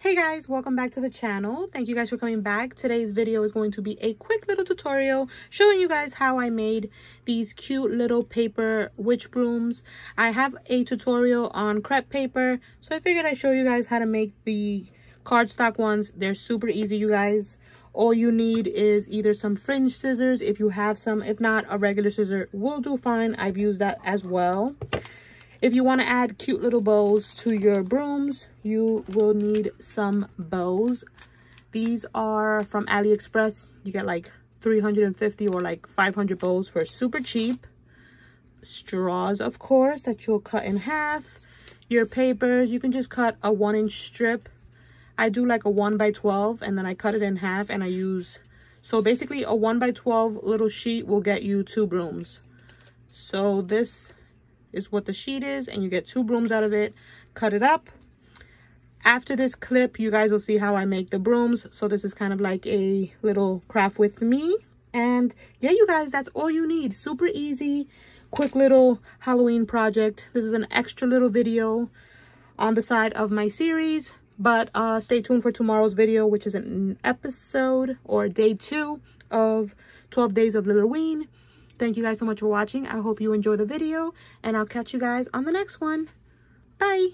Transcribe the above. Hey guys, welcome back to the channel. Thank you guys for coming back. Today's video is going to be a quick little tutorial showing you guys how I made these cute little paper witch brooms. I have a tutorial on crepe paper, so I figured I'd show you guys how to make the cardstock ones. They're super easy, you guys. All you need is either some fringe scissors if you have some. If not, a regular scissor will do fine. I've used that as well. If you want to add cute little bows to your brooms, you will need some bows. These are from AliExpress. You get like 350 or like 500 bows for super cheap. Straws, of course, that you'll cut in half. Your papers, you can just cut a 1-inch strip. I do like a 1 by 12, and then I cut it in half and I use... So basically a 1 by 12 little sheet will get you 2 brooms. So this is what the sheet is, and you get 2 brooms out of it. Cut it up. After this clip, you guys will see how I make the brooms. So this is kind of like a little craft with me. And yeah, you guys, that's all you need. Super easy, quick little Halloween project. This is an extra little video on the side of my series, but stay tuned for tomorrow's video, which is an episode or day 2 of 12 Days of Littleween. Thank you guys so much for watching. I hope you enjoy the video, and I'll catch you guys on the next one. Bye!